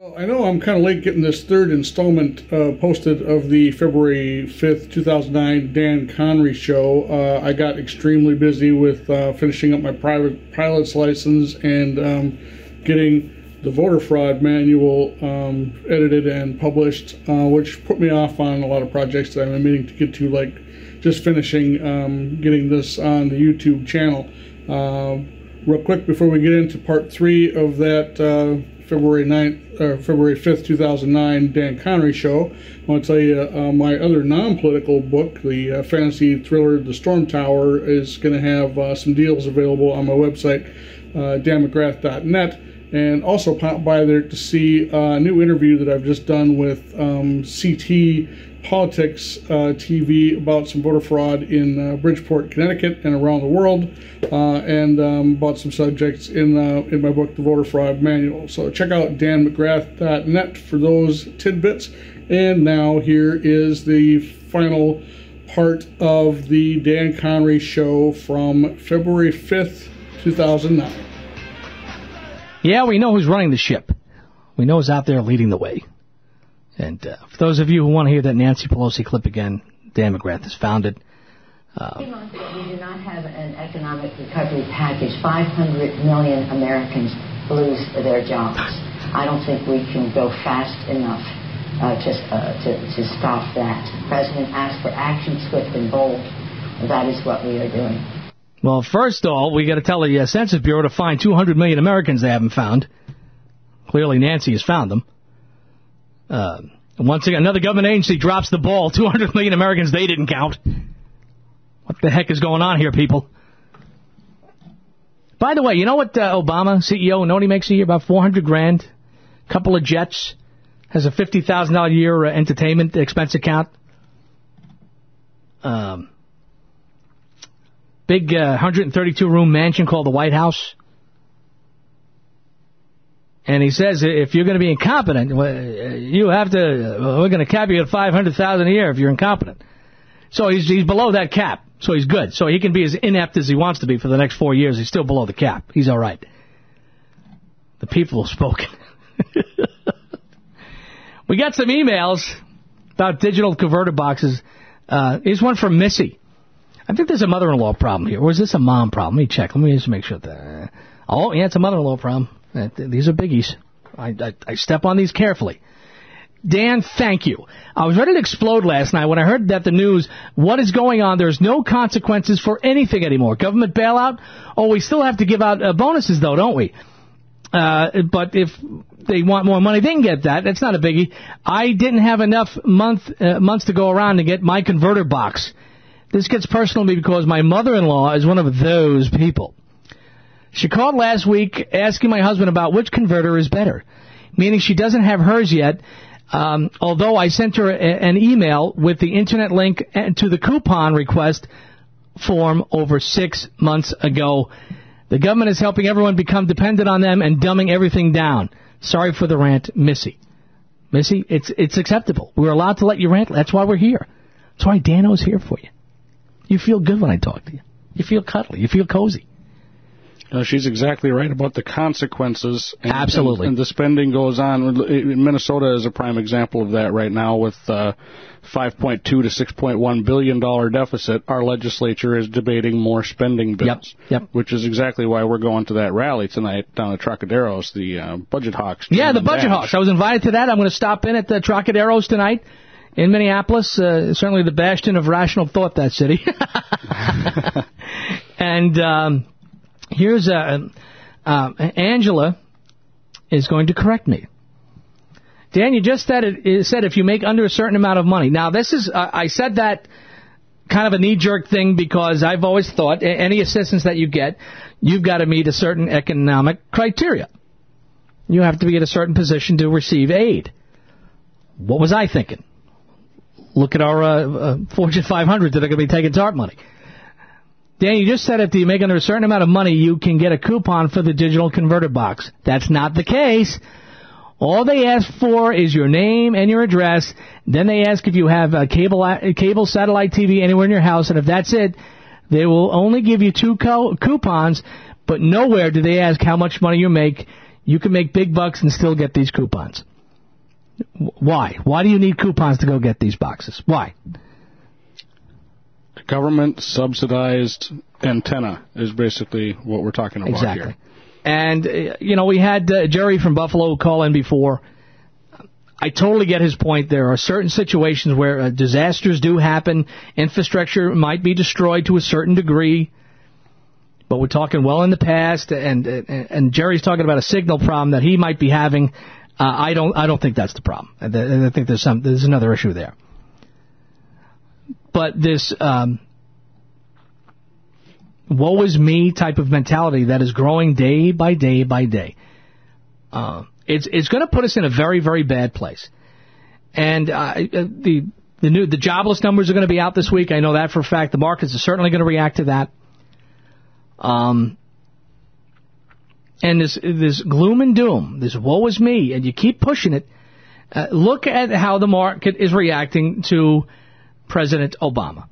Well, I know I'm kind of late getting this third installment posted of the February 5th, 2009 Dan Conry show. I got extremely busy with finishing up my private pilot's license and getting the voter fraud manual edited and published, which put me off on a lot of projects that I've been meaning to get to, like just finishing getting this on the YouTube channel. Real quick before we get into part 3 of that February 5th, 2009 Dan Conry show, I want to tell you my other non-political book, the fantasy thriller The Storm Tower, is going to have some deals available on my website, danmcgrath.net, and also pop by there to see a new interview that I've just done with CT Politics TV about some voter fraud in Bridgeport, Connecticut and around the world, and about some subjects in my book, The Voter Fraud Manual. So check out danmcgrath.net for those tidbits. And now here is the final part of the Dan Conry show from February 5th, 2009. Yeah, we know who's running the ship. We know who's out there leading the way. And for those of you who want to hear that Nancy Pelosi clip again, Dan McGrath has found it. We do not have an economic recovery package. 500 million Americans lose their jobs. I don't think we can go fast enough to stop that. The president asked for action swift and bold. That is what we are doing. Well, first of all, we got to tell the Census Bureau to find 200 million Americans they haven't found. Clearly, Nancy has found them. Once again, another government agency drops the ball. 200 million Americans they didn't count. What the heck is going on here, people? By the way, you know what Obama, CEO, know what he makes a year? About $400 grand, couple of jets, has a $50,000 a year entertainment expense account. Big 132-room mansion called the White House. And he says, if you're going to be incompetent, you have to, we're going to cap you at $500,000 a year if you're incompetent. So he's below that cap. So he's good. So he can be as inept as he wants to be for the next 4 years. He's still below the cap. He's all right. The people have spoken. We got some emails about digital converter boxes. Here's one from Missy. I think there's a mother-in-law problem here. Or is this a mom problem? Let me check. Let me just make sure. Oh, yeah, it's a mother-in-law problem. These are biggies. I step on these carefully. Dan, thank you. I was ready to explode last night when I heard that the news, what is going on? There's no consequences for anything anymore. Government bailout? Oh, we still have to give out bonuses, though, don't we? But if they want more money, they can get that. That's not a biggie. I didn't have enough months to go around to get my converter box. This gets personal to me because my mother-in-law is one of those people. She called last week asking my husband about which converter is better, meaning she doesn't have hers yet, although I sent her an email with the internet link to the coupon request form over 6 months ago. The government is helping everyone become dependent on them and dumbing everything down. Sorry for the rant, Missy. Missy, it's acceptable. We're allowed to let you rant. That's why we're here. That's why Dano's here for you. You feel good when I talk to you. You feel cuddly. You feel cozy. No, she's exactly right about the consequences. And, absolutely. And the spending goes on. Minnesota is a prime example of that right now with $5.2 to $6.1 billion deficit. Our legislature is debating more spending bills, which is exactly why we're going to that rally tonight down at Trocaderos, the Budget Hawks. Yeah, the Budget Hawks. I was invited to that. I'm going to stop in at the Trocaderos tonight. In Minneapolis, certainly the bastion of rational thought, that city. And here's Angela is going to correct me. Dan, you just said, said if you make under a certain amount of money. Now, this is, I said that kind of a knee-jerk thing because I've always thought any assistance that you get, you've got to meet a certain economic criteria. You have to be in a certain position to receive aid. What was I thinking? Look at our Fortune 500 that are going to be taking TARP money. Dan, you just said if you make under a certain amount of money, you can get a coupon for the digital converter box. That's not the case. All they ask for is your name and your address. Then they ask if you have a cable satellite TV anywhere in your house. And if that's it, they will only give you two coupons, but nowhere do they ask how much money you make. You can make big bucks and still get these coupons. Why? Why do you need coupons to go get these boxes? Why? Government-subsidized antenna is basically what we're talking about here. And, you know, we had Jerry from Buffalo call in before. I totally get his point. There are certain situations where disasters do happen. Infrastructure might be destroyed to a certain degree. But we're talking well in the past, and Jerry's talking about a signal problem that he might be having. I don't think that's the problem. I think there's another issue there. But this woe is me type of mentality that is growing day by day by day. It's going to put us in a very, very bad place. And the jobless numbers are going to be out this week. I know that for a fact. The markets are certainly going to react to that. And this gloom and doom, this woe is me, and you keep pushing it. Look at how the market is reacting to President Obama.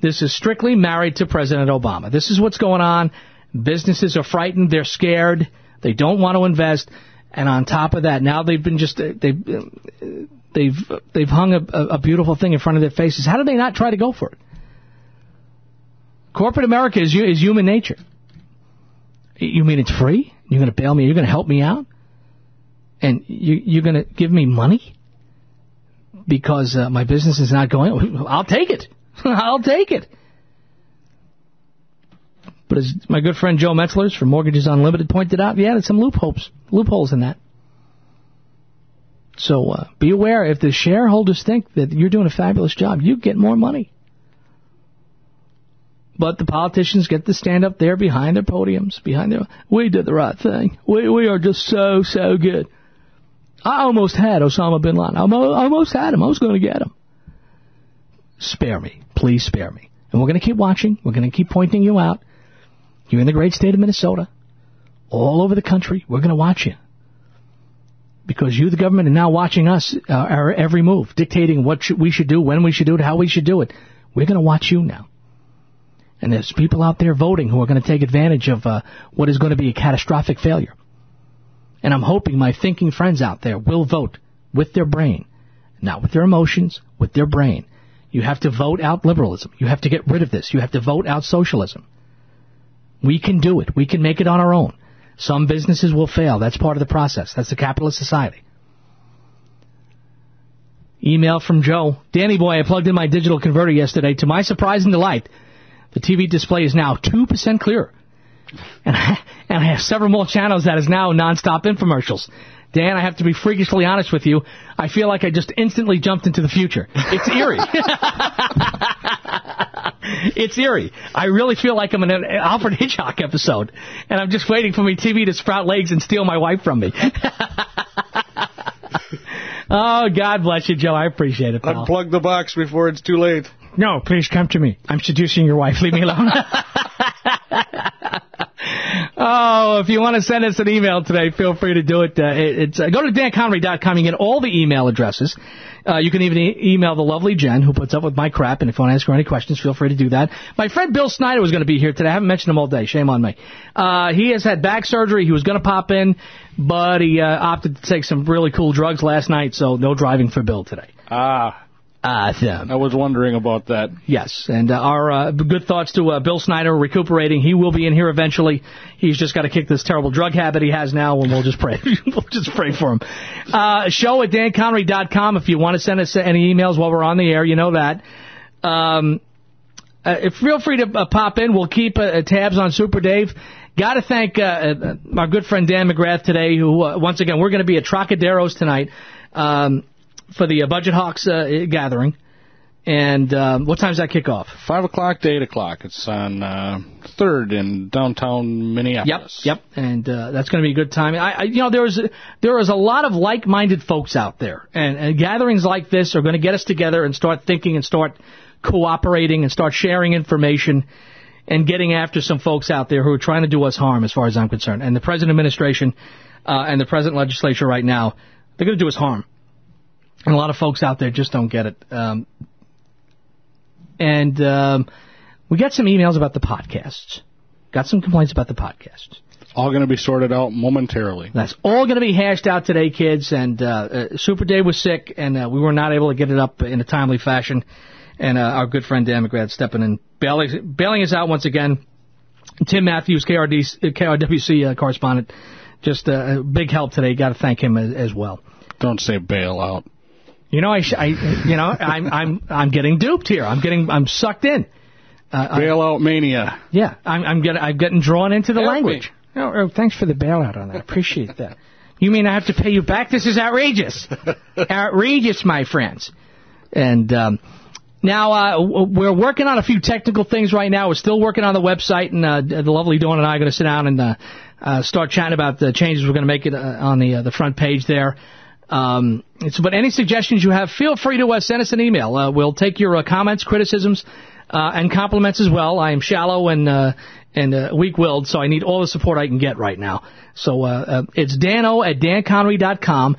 This is strictly married to President Obama. This is what's going on. Businesses are frightened. They're scared. They don't want to invest. And on top of that, now they've been just they've hung a beautiful thing in front of their faces. How do they not try to go for it? Corporate America is human nature. You mean it's free? You're going to bail me? You're going to help me out? And you're going to give me money because my business is not going? I'll take it. I'll take it. But as my good friend Joe Metzler's from Mortgages Unlimited pointed out, yeah, there's some loopholes in that. So be aware, if the shareholders think that you're doing a fabulous job, you get more money. But the politicians get to stand up there behind their podiums, we did the right thing. We are just so, so good. I almost had Osama bin Laden. I almost had him. I was going to get him. Spare me. Please spare me. And we're going to keep watching. We're going to keep pointing you out. You're in the great state of Minnesota. All over the country. We're going to watch you. Because you, the government, are now watching us, our every move, dictating what we should do, when we should do it, how we should do it. We're going to watch you now. And there's people out there voting who are going to take advantage of what is going to be a catastrophic failure. And I'm hoping my thinking friends out there will vote with their brain, not with their emotions, with their brain. You have to vote out liberalism. You have to get rid of this. You have to vote out socialism. We can do it. We can make it on our own. Some businesses will fail. That's part of the process. That's the capitalist society. Email from Joe. Danny boy, I plugged in my digital converter yesterday. To my surprise and delight, the TV display is now 2% clearer. And I have several more channels that is now nonstop infomercials. Dan, I have to be freakishly honest with you. I feel like I just instantly jumped into the future. It's eerie. It's eerie. I really feel like I'm in an Alfred Hitchcock episode. And I'm just waiting for my TV to sprout legs and steal my wife from me. Oh, God bless you, Joe. I appreciate it, pal. Unplug the box before it's too late. No, please come to me. I'm seducing your wife. Leave me alone. Oh, if you want to send us an email today, feel free to do it. Go to danconry.com. You get all the email addresses. You can even email the lovely Jen, who puts up with my crap. And if you want to ask her any questions, feel free to do that. My friend Bill Snyder was going to be here today. I haven't mentioned him all day. Shame on me. He has had back surgery. He was going to pop in, but he opted to take some really cool drugs last night, so no driving for Bill today. Ah. Awesome. I was wondering about that. Yes, and our good thoughts to Bill Snyder recuperating. He will be in here eventually. He's just got to kick this terrible drug habit he has now, and we'll just pray. We'll just pray for him. Show at danconry.com if you want to send us any emails while we're on the air. You know that. Feel free to pop in. We'll keep tabs on Super Dave. Got to thank my good friend Dan McGrath today, who, once again, we're going to be at Trocaderos tonight. For the Budget Hawks gathering. And what time's that kick off? 5 o'clock to 8 o'clock. It's on 3rd in downtown Minneapolis. Yep. And that's going to be a good time. There is a lot of like-minded folks out there. And gatherings like this are going to get us together and start thinking and start cooperating and start sharing information and getting after some folks out there who are trying to do us harm as far as I'm concerned. And the present administration and the present legislature right now, they're going to do us harm. And a lot of folks out there just don't get it. We got some emails about the podcasts. Got some complaints about the podcasts. all going to be sorted out momentarily. That's all going to be hashed out today, kids. And Super Dave was sick, and we were not able to get it up in a timely fashion. And our good friend Dan McGrath stepping in, bailing us out once again. Tim Matthews, KRWC correspondent, just a big help today. Got to thank him as well. Don't say bail out. You know, I'm getting duped here. I'm sucked in. Bailout mania. Yeah, I'm getting drawn into the language. Oh, thanks for the bailout on that. I appreciate that. You mean I have to pay you back? This is outrageous. Outrageous, my friends. And now we're working on a few technical things right now. We're still working on the website, and the lovely Dawn and I are going to sit down and start chatting about the changes we're going to make it on the front page there. But any suggestions you have, feel free to send us an email. We'll take your comments, criticisms, and compliments as well. I am shallow and weak-willed, so I need all the support I can get right now. So it's Dano at danconry.com,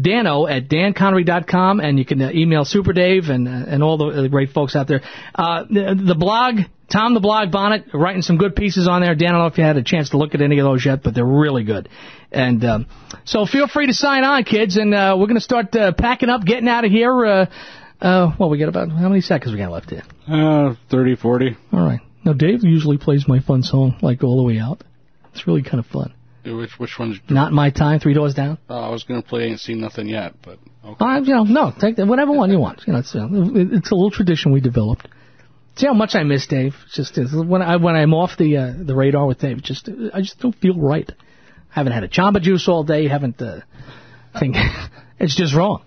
Dano at danconry.com, and you can email Super Dave and all the great folks out there. The blog, Tom the Blog Bonnet, writing some good pieces on there. Dan, I don't know if you had a chance to look at any of those yet, but they're really good. And so feel free to sign on, kids, and we're going to start packing up, getting out of here. We got about how many seconds we got left here? 30, 40. All right. Now, Dave usually plays my fun song, like, all the way out. It's really kind of fun. Which one's... Not My Time, Three Doors Down? I was going to play Ain't Seen Nothing Yet, but... Okay. Take whatever one you want. You know, it's a little tradition we developed. See how much I miss Dave? Just when I'm off the radar with Dave, I just don't feel right. I haven't had a Chamba juice all day. It's just wrong.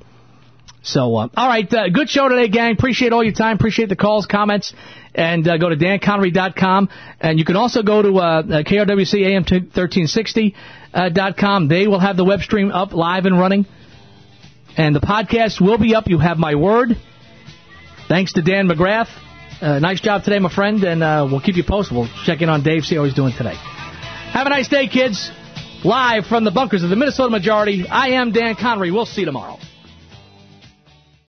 So, all right, good show today, gang. Appreciate all your time. Appreciate the calls, comments, and go to danconry.com. And you can also go to krwcam1360.com. They will have the web stream up, live and running. And the podcast will be up. You have my word. Thanks to Dan McGrath. Nice job today, my friend, and we'll keep you posted. We'll check in on Dave, see how he's doing today. Have a nice day, kids. Live from the bunkers of the Minnesota Majority, I am Dan Conry. We'll see you tomorrow.